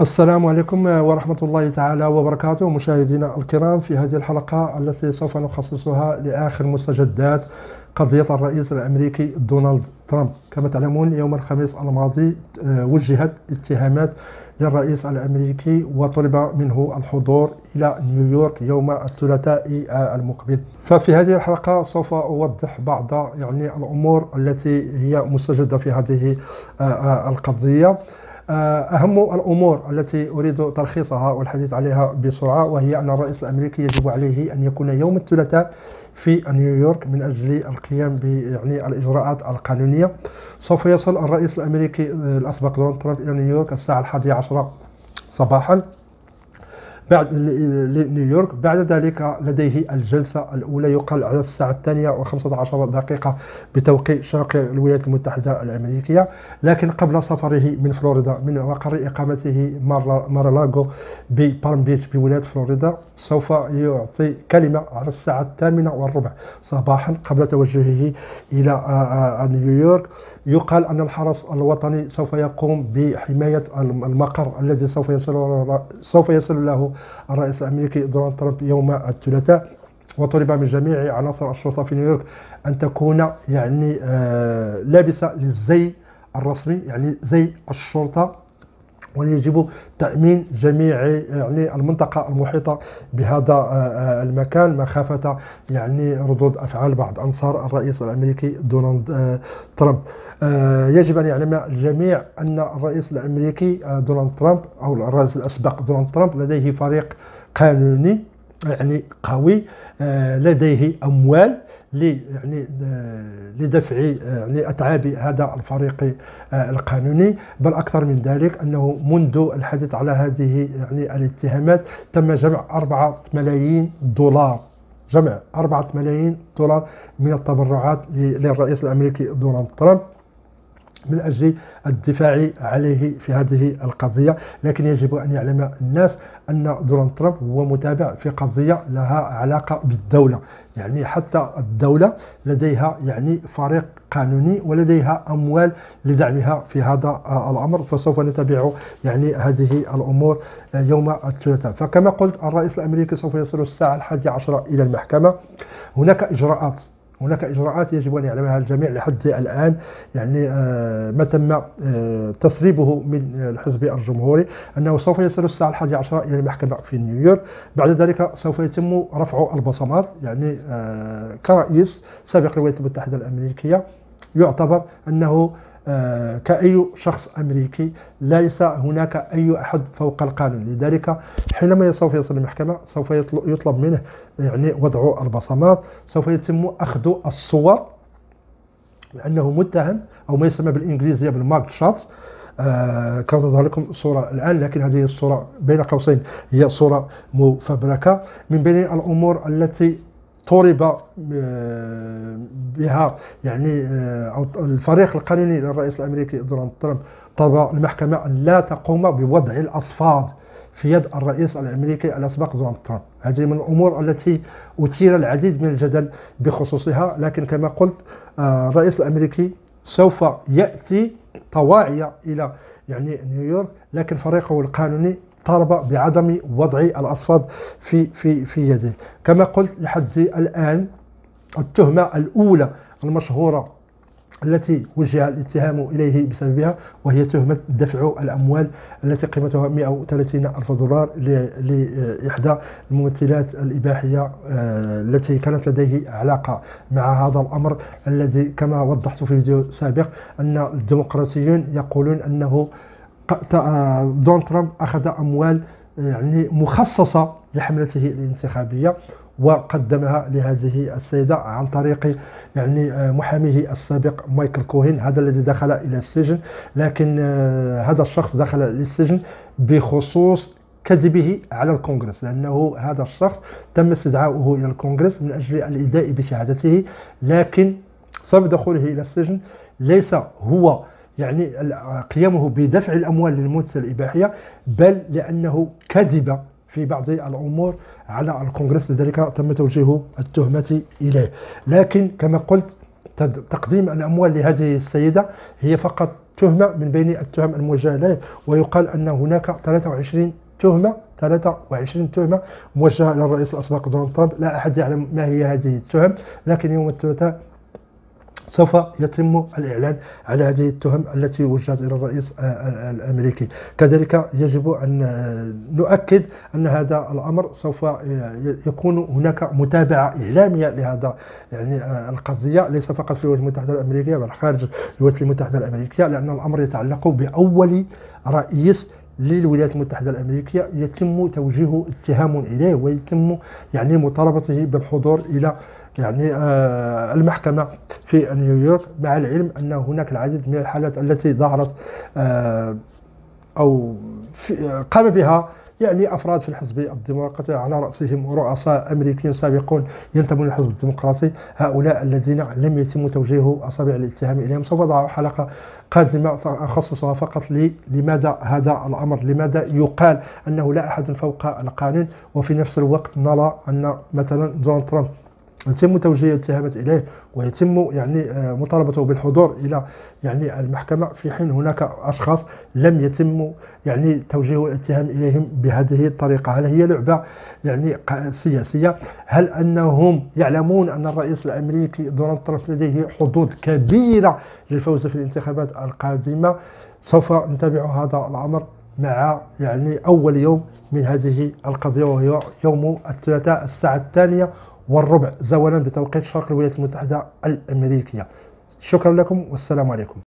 السلام عليكم ورحمة الله تعالى وبركاته مشاهدينا الكرام. في هذه الحلقة التي سوف نخصصها لآخر مستجدات قضية الرئيس الأمريكي دونالد ترامب، كما تعلمون يوم الخميس الماضي وجهت اتهامات للرئيس الأمريكي وطلب منه الحضور إلى نيويورك يوم الثلاثاء المقبل. ففي هذه الحلقة سوف أوضح بعض الأمور التي هي مستجدة في هذه القضية. أهم الأمور التي أريد تلخيصها والحديث عليها بسرعة، وهي أن الرئيس الأمريكي يجب عليه أن يكون يوم الثلاثاء في نيويورك من أجل القيام بالإجراءات القانونية. سوف يصل الرئيس الأمريكي الأسبق دونالد ترامب إلى نيويورك الساعة 11 صباحا بعد نيويورك. بعد ذلك لديه الجلسة الأولى يقال على الساعة 2:15 بتوقيت شرق الولايات المتحدة الأمريكية، لكن قبل سفره من فلوريدا من مقر إقامته مارالاغو ببالم بيتش بولاية فلوريدا سوف يعطي كلمة على الساعة 8:15 صباحا قبل توجهه إلى نيويورك. يقال أن الحرس الوطني سوف يقوم بحماية المقر الذي سوف يصل له الرئيس الأمريكي دونالد ترامب يوم الثلاثاء، وطلب من جميع عناصر الشرطة في نيويورك أن تكون لابسة للزي الرسمي زي الشرطة، ويجب تأمين جميع المنطقة المحيطة بهذا المكان مخافة ردود أفعال بعض أنصار الرئيس الأمريكي دونالد ترامب. يجب أن يعلم الجميع أن الرئيس الأمريكي دونالد ترامب أو الرئيس الأسبق دونالد ترامب لديه فريق قانوني قوي، لديه أموال لدفع أتعاب هذا الفريق القانوني. بل أكثر من ذلك، أنه منذ الحديث على هذه الاتهامات تم جمع 4 ملايين دولار من التبرعات للرئيس الأمريكي دونالد ترامب من أجل الدفاع عليه في هذه القضية. لكن يجب أن يعلم الناس أن دونالد ترامب هو متابع في قضية لها علاقة بالدولة، حتى الدولة لديها فريق قانوني ولديها أموال لدعمها في هذا الأمر. فسوف نتابع هذه الأمور يوم الثلاثاء. فكما قلت الرئيس الأمريكي سوف يصل الساعة 11 إلى المحكمة. هناك إجراءات يجب أن يعلمها الجميع. لحد الآن ما تم تسريبه من الحزب الجمهوري أنه سوف يصل الساعة 11 إلى المحكمة في نيويورك. بعد ذلك سوف يتم رفع البصمات. كرئيس سابق الولايات المتحدة الأمريكية يعتبر أنه كأي شخص أمريكي ليس هناك أي أحد فوق القانون، لذلك حينما سوف يصل المحكمة سوف يطلب منه وضع البصمات، سوف يتم أخذ الصور لأنه متهم أو ما يسمى بالإنجليزية بالمارك شوتس. كما تظهر لكم الصورة الآن، لكن هذه الصورة بين قوسين هي صورة مفبركة. من بين الأمور التي طلب بها الفريق القانوني للرئيس الأمريكي دونالد ترامب، طلب المحكمة أن لا تقوم بوضع الأصفاد في يد الرئيس الأمريكي الأسبق دونالد ترامب. هذه من الأمور التي أثير العديد من الجدل بخصوصها، لكن كما قلت الرئيس الأمريكي سوف يأتي طواعية إلى نيويورك، لكن فريقه القانوني طالب بعدم وضع الأصفاد في يده. كما قلت لحد الآن التهمة الأولى المشهورة التي وجه الاتهام إليه بسببها، وهي تهمة دفع الأموال التي قيمتها 130,000 دولار لإحدى الممثلات الإباحية التي كانت لديه علاقة مع هذا الأمر، الذي كما وضحت في فيديو سابق أن الديمقراطيون يقولون أنه دونالد ترامب أخذ أموال مخصصة لحملته الانتخابية وقدمها لهذه السيدة عن طريق محاميه السابق مايكل كوهين، هذا الذي دخل إلى السجن. لكن هذا الشخص دخل للسجن بخصوص كذبه على الكونغرس، لأنه هذا الشخص تم استدعاؤه إلى الكونغرس من أجل الإيذاء بشهادته، لكن سبب دخوله إلى السجن ليس هو قيامه بدفع الأموال للمؤسسة الإباحية، بل لأنه كذب في بعض الأمور على الكونغرس، لذلك تم توجيه التهمة إليه. لكن كما قلت تقديم الأموال لهذه السيدة هي فقط تهمة من بين التهم الموجهة له، ويقال أن هناك 23 تهمة موجهة إلى الرئيس الأسبق دونالد ترامب. لا أحد يعلم ما هي هذه التهم، لكن يوم الثلاثاء سوف يتم الإعلان على هذه التهم التي وجهت إلى الرئيس الأمريكي. كذلك يجب أن نؤكد أن هذا الأمر سوف يكون هناك متابعة إعلامية لهذا القضية، ليس فقط في الولايات المتحدة الأمريكية بل خارج الولايات المتحدة الأمريكية، لأن الأمر يتعلق بأول رئيس للولايات المتحدة الأمريكية يتم توجيه اتهام إليه، ويتم مطالبته بالحضور إلى المحكمة في نيويورك، مع العلم أن هناك العديد من الحالات التي ظهرت أو قام بها أفراد في الحزب الديمقراطي، على رأسهم رؤساء أمريكيين سابقون ينتمون للحزب الديمقراطي. هؤلاء الذين لم يتم توجيه أصابع الاتهام إليهم، سوف أضع حلقة قادمة أخصصها فقط لماذا هذا الأمر، لماذا يقال أنه لا أحد فوق القانون، وفي نفس الوقت نرى أن مثلا دونالد ترامب يتم توجيه اتهامات اليه ويتم مطالبته بالحضور الى المحكمه، في حين هناك اشخاص لم يتم توجيه الاتهام اليهم بهذه الطريقه. هل هي لعبه سياسيه؟ هل انهم يعلمون ان الرئيس الامريكي دونالد ترامب لديه حظوظ كبيره للفوز في الانتخابات القادمه؟ سوف نتابع هذا الامر مع اول يوم من هذه القضيه، وهي يوم الثلاثاء الساعه 2:15 زولا بتوقيت شرق الولايات المتحدة الأمريكية. شكرا لكم والسلام عليكم.